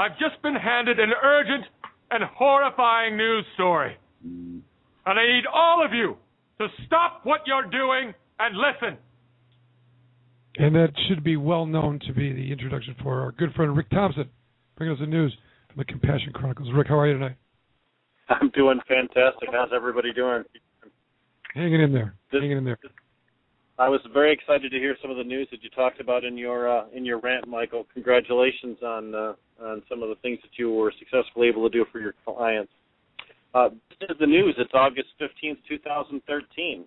I've just been handed an urgent and horrifying news story. And I need all of you to stop what you're doing and listen. And that should be well known to be the introduction for our good friend Rick Thompson, bringing us the news from the Compassion Chronicles. Rick, how are you tonight? I'm doing fantastic. How's everybody doing? Hanging in there. I was very excited to hear some of the news that you talked about in your rant, Michael. Congratulations on some of the things that you were successfully able to do for your clients. This is the news. It's August 15th, 2013.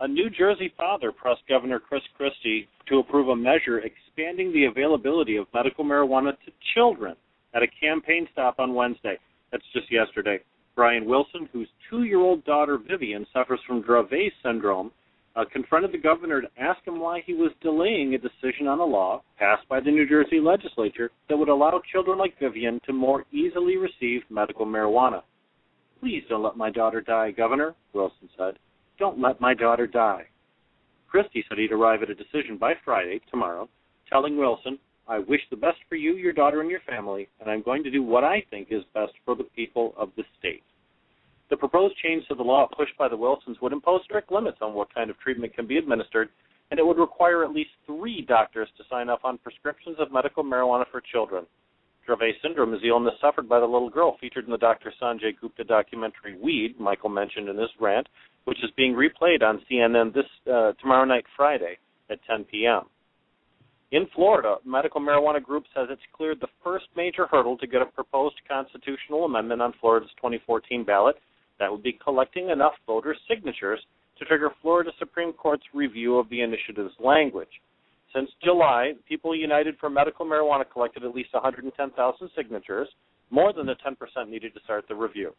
A New Jersey father pressed Governor Chris Christie to approve a measure expanding the availability of medical marijuana to children at a campaign stop on Wednesday. That's just yesterday. Brian Wilson, whose 2-year-old daughter Vivian suffers from Dravet syndrome, confronted the governor to ask him why he was delaying a decision on a law passed by the New Jersey legislature that would allow children like Vivian to more easily receive medical marijuana. "Please don't let my daughter die, Governor," Wilson said. "Don't let my daughter die." Christie said he'd arrive at a decision by Friday, tomorrow, telling Wilson, "I wish the best for you, your daughter, and your family, and I'm going to do what I think is best for the people of the state." The proposed change to the law pushed by the Wilsons would impose strict limits on what kind of treatment can be administered, and it would require at least 3 doctors to sign off on prescriptions of medical marijuana for children. Dravet syndrome is the illness suffered by the little girl featured in the Dr. Sanjay Gupta documentary Weed, Michael mentioned in his rant, which is being replayed on CNN tomorrow night, Friday, at 10 p.m. In Florida, Medical Marijuana Group says it's cleared the first major hurdle to get a proposed constitutional amendment on Florida's 2014 ballot. That would be collecting enough voter signatures to trigger Florida Supreme Court's review of the initiative's language. Since July, People United for Medical Marijuana collected at least 110,000 signatures, more than the 10% needed to start the review.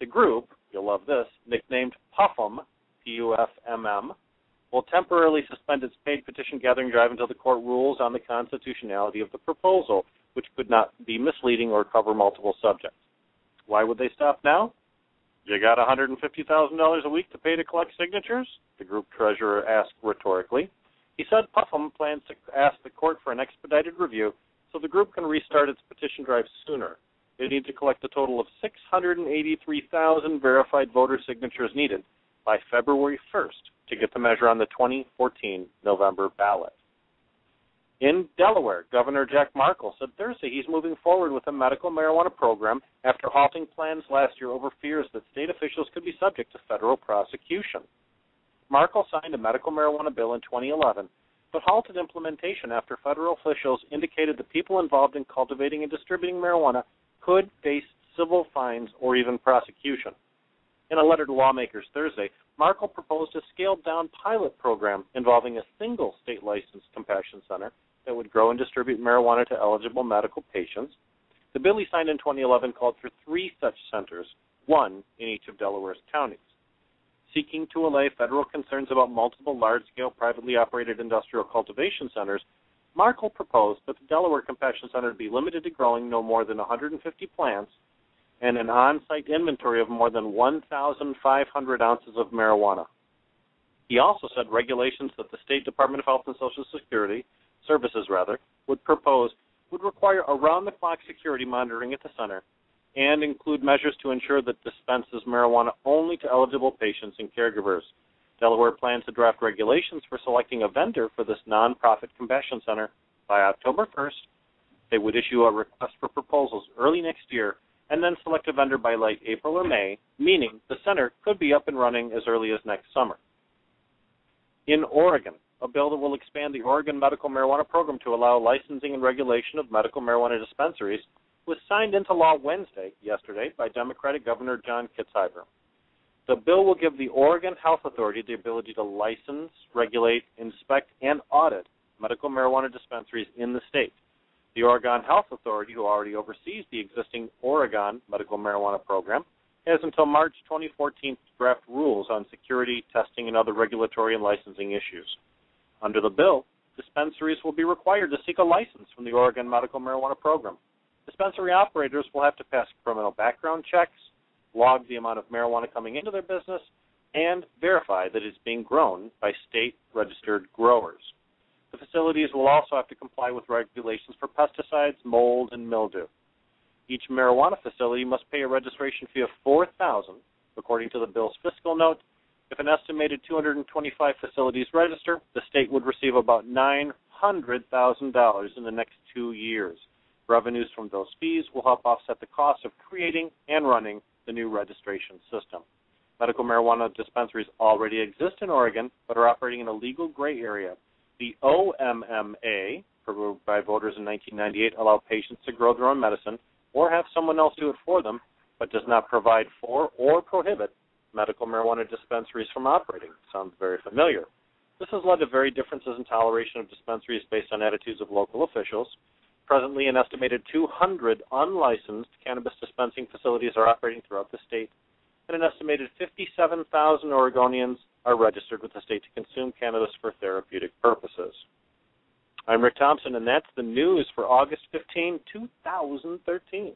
The group, you'll love this, nicknamed Puffum, P-U-F-M-M, will temporarily suspend its paid petition gathering drive until the court rules on the constitutionality of the proposal, which could not be misleading or cover multiple subjects. Why would they stop now? You got $150,000 a week to pay to collect signatures? The group treasurer asked rhetorically. He said Puffum plans to ask the court for an expedited review so the group can restart its petition drive sooner. They need to collect a total of 683,000 verified voter signatures needed by February 1st to get the measure on the 2014 November ballot. In Delaware, Governor Jack Markell said Thursday he's moving forward with a medical marijuana program after halting plans last year over fears that state officials could be subject to federal prosecution. Markell signed a medical marijuana bill in 2011, but halted implementation after federal officials indicated the people involved in cultivating and distributing marijuana could face civil fines or even prosecution. In a letter to lawmakers Thursday, Markell proposed a scaled-down pilot program involving a single state-licensed compassion center that would grow and distribute marijuana to eligible medical patients. The bill he signed in 2011 called for 3 such centers, 1 in each of Delaware's counties. Seeking to allay federal concerns about multiple large-scale privately operated industrial cultivation centers, Markell proposed that the Delaware Compassion Center be limited to growing no more than 150 plants and an on-site inventory of more than 1,500 ounces of marijuana. He also said regulations that the State Department of Health and Social Security Services, would propose would require around-the-clock security monitoring at the center and include measures to ensure that dispenses marijuana only to eligible patients and caregivers. Delaware plans to draft regulations for selecting a vendor for this nonprofit compassion center by October 1st. They would issue a request for proposals early next year and then select a vendor by late April or May, meaning the center could be up and running as early as next summer. In Oregon, a bill that will expand the Oregon Medical Marijuana Program to allow licensing and regulation of medical marijuana dispensaries was signed into law yesterday, by Democratic Governor John Kitzhaber. The bill will give the Oregon Health Authority the ability to license, regulate, inspect, and audit medical marijuana dispensaries in the state. The Oregon Health Authority, who already oversees the existing Oregon Medical Marijuana Program, has until March 2014 to draft rules on security, testing, and other regulatory and licensing issues. Under the bill, dispensaries will be required to seek a license from the Oregon Medical Marijuana Program. Dispensary operators will have to pass criminal background checks, log the amount of marijuana coming into their business, and verify that it's being grown by state-registered growers. The facilities will also have to comply with regulations for pesticides, mold, and mildew. Each marijuana facility must pay a registration fee of $4,000, according to the bill's fiscal note. If an estimated 225 facilities register, the state would receive about $900,000 in the next 2 years. Revenues from those fees will help offset the cost of creating and running the new registration system. Medical marijuana dispensaries already exist in Oregon, but are operating in a legal gray area. The OMMA, approved by voters in 1998, allow patients to grow their own medicine or have someone else do it for them, but does not provide for or prohibit medical marijuana dispensaries from operating. Sounds very familiar. This has led to varied differences in toleration of dispensaries based on attitudes of local officials. Presently, an estimated 200 unlicensed cannabis dispensing facilities are operating throughout the state, and an estimated 57,000 Oregonians are registered with the state to consume cannabis for therapeutic purposes. I'm Rick Thompson, and that's the news for August 15, 2013.